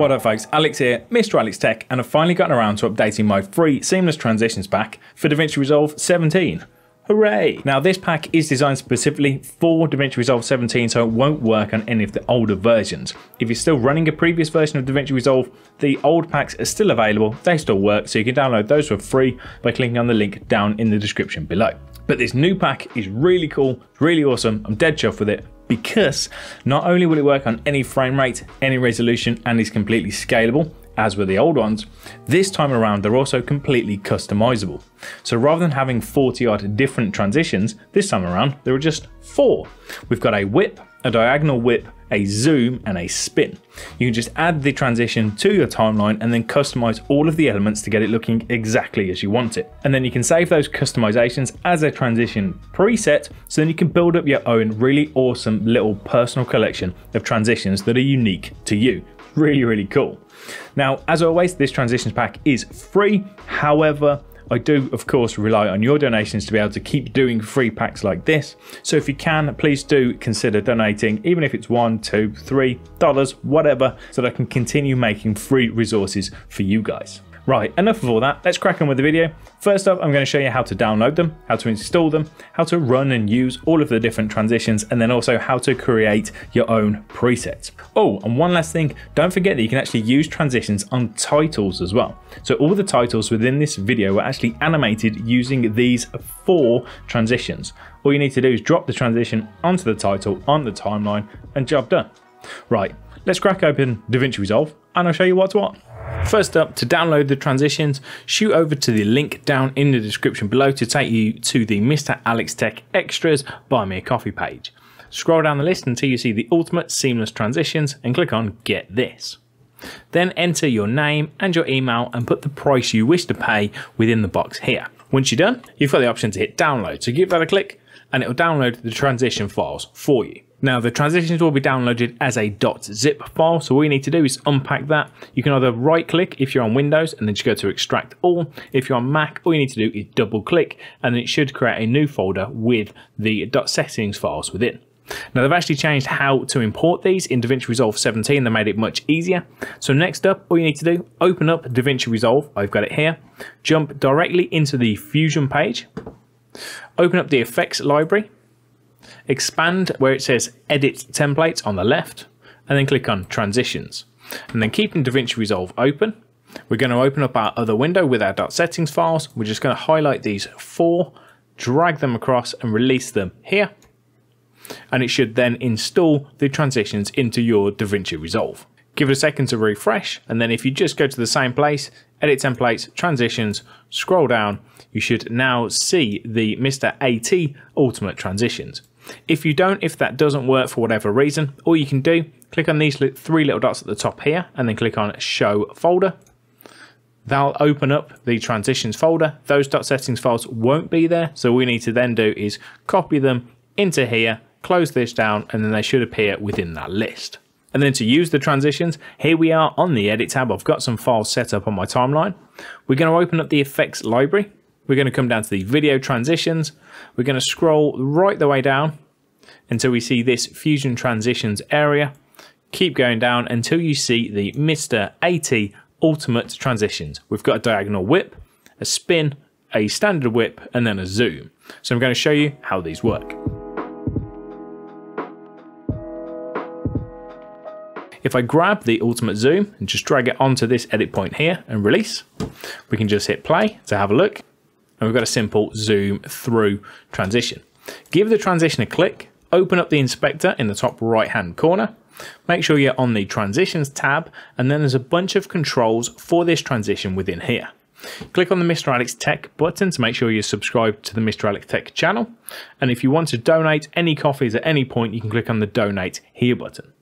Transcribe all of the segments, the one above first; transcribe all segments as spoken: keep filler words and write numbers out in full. What up folks, Alex here, Mister Alex Tech, and I've finally gotten around to updating my free seamless transitions pack for DaVinci Resolve seventeen. Hooray! Now this pack is designed specifically for DaVinci Resolve seventeen, so it won't work on any of the older versions. If you're still running a previous version of DaVinci Resolve, the old packs are still available, they still work, so you can download those for free by clicking on the link down in the description below. But this new pack is really cool, really awesome, I'm dead chuffed with it, because not only will it work on any frame rate, any resolution, and is completely scalable, as were the old ones, this time around they're also completely customizable. So rather than having forty odd different transitions, this time around there are just four. We've got a whip, a diagonal whip, a zoom, and a spin. You can just add the transition to your timeline and then customize all of the elements to get it looking exactly as you want it. And then you can save those customizations as a transition preset, so then you can build up your own really awesome little personal collection of transitions that are unique to you. Really, really cool. Now, as always, this transitions pack is free. However, I do, of course, rely on your donations to be able to keep doing free packs like this. So if you can, please do consider donating, even if it's one, two, three dollars, whatever, so that I can continue making free resources for you guys. Right, enough of all that, let's crack on with the video. First up, I'm going to show you how to download them, how to install them, how to run and use all of the different transitions, and then also how to create your own presets. Oh, and one last thing, don't forget that you can actually use transitions on titles as well. So all the titles within this video were actually animated using these four transitions. All you need to do is drop the transition onto the title on the timeline, and job done. Right, let's crack open DaVinci Resolve, and I'll show you what's what. First up, to download the transitions, shoot over to the link down in the description below to take you to the Mister Alex Tech Extras Buy Me a Coffee page. Scroll down the list until you see the Ultimate Seamless Transitions and click on Get This. Then enter your name and your email and put the price you wish to pay within the box here. Once you're done, you've got the option to hit download, so give that a click and it will download the transition files for you. Now the transitions will be downloaded as a .zip file, so all you need to do is unpack that. You can either right click if you're on Windows and then just go to extract all. If you're on Mac, all you need to do is double click and it should create a new folder with the .settings files within. Now they've actually changed how to import these in DaVinci Resolve seventeen, they made it much easier. So next up, all you need to do, open up DaVinci Resolve, I've got it here, jump directly into the Fusion page, open up the effects library, expand where it says edit templates on the left, and then click on transitions. And then keeping DaVinci Resolve open, we're going to open up our other window with our .settings files. We're just going to highlight these four, drag them across and release them here. And it should then install the transitions into your DaVinci Resolve. Give it a second to refresh, and then if you just go to the same place, edit templates, transitions, scroll down, you should now see the Mister AT Ultimate Transitions. If you don't, if that doesn't work for whatever reason, all you can do, click on these three little dots at the top here and then click on Show Folder. That'll open up the transitions folder. Those dot settings files won't be there, so all we need to then do is copy them into here, close this down, and then they should appear within that list. And then to use the transitions, here we are on the edit tab. I've got some files set up on my timeline. We're going to open up the effects library. We're going to come down to the video transitions. We're going to scroll right the way down until we see this Fusion transitions area. Keep going down until you see the Mister AT Ultimate Transitions. We've got a diagonal whip, a spin, a standard whip, and then a zoom. So I'm going to show you how these work. If I grab the ultimate zoom and just drag it onto this edit point here and release, we can just hit play to have a look. And we've got a simple zoom through transition. Give the transition a click, open up the inspector in the top right hand corner, make sure you're on the transitions tab, and then there's a bunch of controls for this transition within here. Click on the Mister Alex Tech button to make sure you're subscribed to the Mister Alex Tech channel. And if you want to donate any coffees at any point, you can click on the donate here button.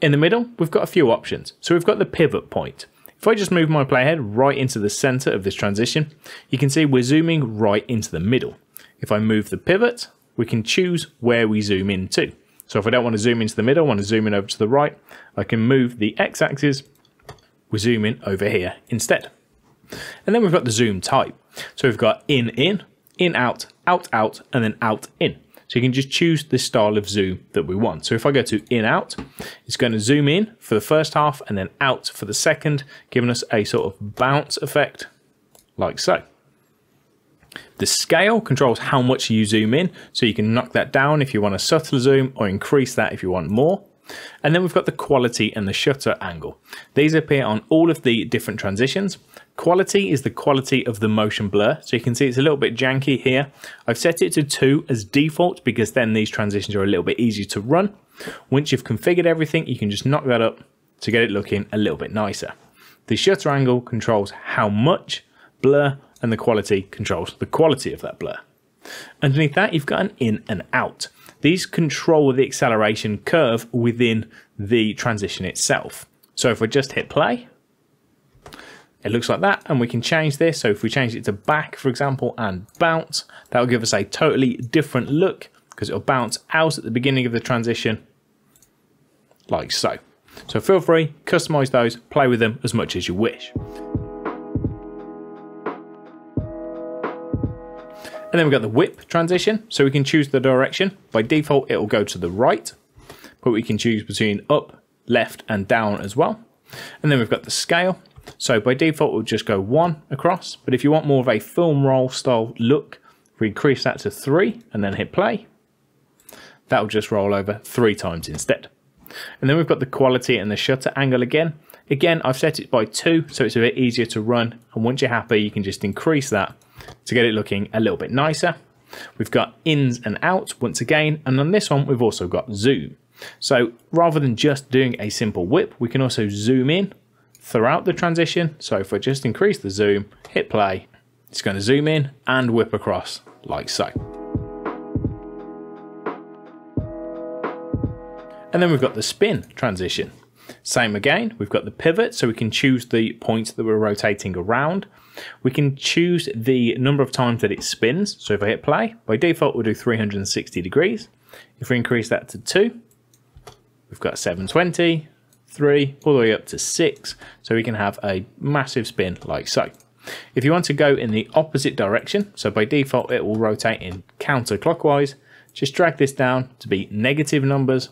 In the middle, we've got a few options. So we've got the pivot point. If I just move my playhead right into the center of this transition, you can see we're zooming right into the middle. If I move the pivot, we can choose where we zoom in to. So if I don't want to zoom into the middle, I want to zoom in over to the right, I can move the x-axis, we're zooming over here instead. And then we've got the zoom type. So we've got in, in, in, out, out, out, and then out, in. So you can just choose the style of zoom that we want. So if I go to in out, it's going to zoom in for the first half and then out for the second, giving us a sort of bounce effect like so. The scale controls how much you zoom in, so you can knock that down if you want a subtle zoom or increase that if you want more. And then we've got the quality and the shutter angle. These appear on all of the different transitions. Quality is the quality of the motion blur, so you can see it's a little bit janky here. I've set it to two as default because then these transitions are a little bit easier to run. Once you've configured everything, you can just knock that up to get it looking a little bit nicer. The shutter angle controls how much blur, and the quality controls the quality of that blur. Underneath that, you've got an in and out. These control the acceleration curve within the transition itself. So if we just hit play, it looks like that, and we can change this. So if we change it to back, for example, and bounce, that'll give us a totally different look because it'll bounce out at the beginning of the transition like so. So feel free, customize those, play with them as much as you wish. And then we've got the whip transition, so we can choose the direction. By default, it will go to the right, but we can choose between up, left, and down as well. And then we've got the scale. So by default, we'll just go one across, but if you want more of a film roll style look, we increase that to three and then hit play. That'll just roll over three times instead. And then we've got the quality and the shutter angle again. Again, I've set it by two, so it's a bit easier to run. And once you're happy, you can just increase that to get it looking a little bit nicer. We've got ins and outs once again, and on this one we've also got zoom. So rather than just doing a simple whip, we can also zoom in throughout the transition. So if I just increase the zoom, hit play, it's going to zoom in and whip across like so. And then we've got the spin transition. Same again, we've got the pivot, so we can choose the points that we're rotating around. We can choose the number of times that it spins. So if I hit play, by default we'll do three hundred sixty degrees. If we increase that to two, we've got seven twenty, three, all the way up to six. So we can have a massive spin like so. If you want to go in the opposite direction, so by default it will rotate in counterclockwise, just drag this down to be negative numbers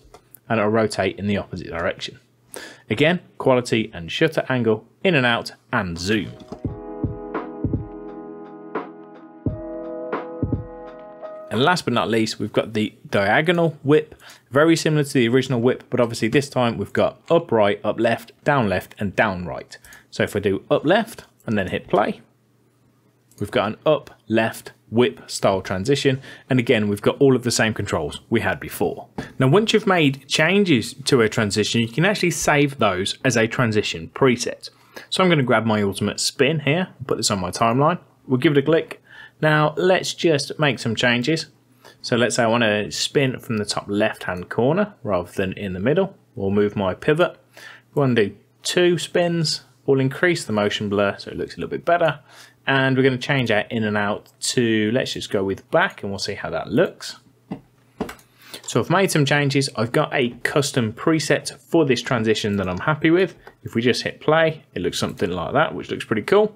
and it'll rotate in the opposite direction. Again, quality and shutter angle, in and out, and zoom. And last but not least, we've got the diagonal whip, very similar to the original whip, but obviously this time we've got up right, up left, down left, and down right. So if I do up left and then hit play, we've got an up left whip style transition. And again, we've got all of the same controls we had before. Now, once you've made changes to a transition, you can actually save those as a transition preset. So I'm going to grab my ultimate spin here, put this on my timeline. We'll give it a click. Now let's just make some changes. So let's say I want to spin from the top left-hand corner rather than in the middle. We'll move my pivot. We want to do two spins. We'll increase the motion blur so it looks a little bit better. And we're going to change our in and out to, let's just go with back and we'll see how that looks. So I've made some changes. I've got a custom preset for this transition that I'm happy with. If we just hit play, it looks something like that, which looks pretty cool.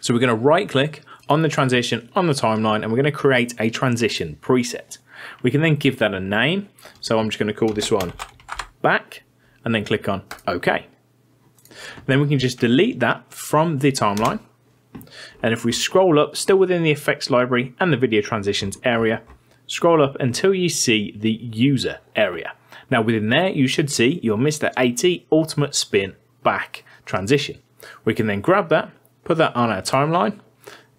So we're going to right click on the transition on the timeline and we're going to create a transition preset. We can then give that a name. So I'm just going to call this one back and then click on OK. Then we can just delete that from the timeline. And if we scroll up, still within the effects library and the video transitions area, scroll up until you see the user area. Now within there, you should see your Mister A T Ultimate Spin Back transition. We can then grab that, put that on our timeline,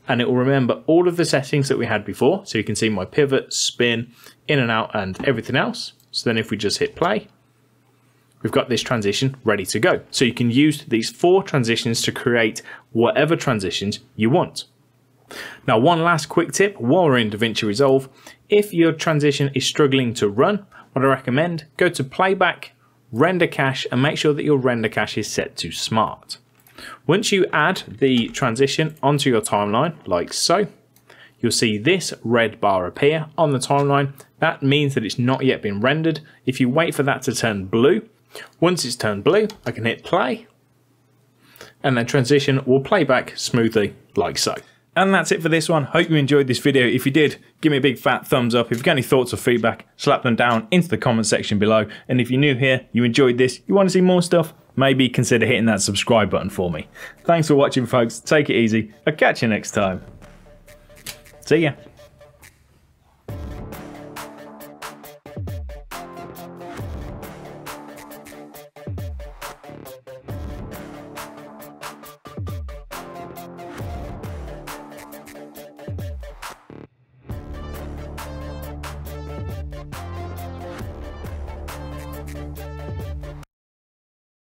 and it will remember all of the settings that we had before. So you can see my pivot, spin, in and out, and everything else. So then if we just hit play, we've got this transition ready to go. So you can use these four transitions to create whatever transitions you want. Now, one last quick tip while we're in DaVinci Resolve, if your transition is struggling to run, what I recommend, go to playback, render cache, and make sure that your render cache is set to smart. Once you add the transition onto your timeline, like so, you'll see this red bar appear on the timeline. That means that it's not yet been rendered. If you wait for that to turn blue, once it's turned blue, I can hit play and then transition will play back smoothly like so. And that's it for this one. Hope you enjoyed this video. If you did, give me a big fat thumbs up. If you've got any thoughts or feedback, slap them down into the comment section below. And if you're new here, you enjoyed this, you want to see more stuff, maybe consider hitting that subscribe button for me. Thanks for watching, folks. Take it easy. I'll catch you next time. See ya.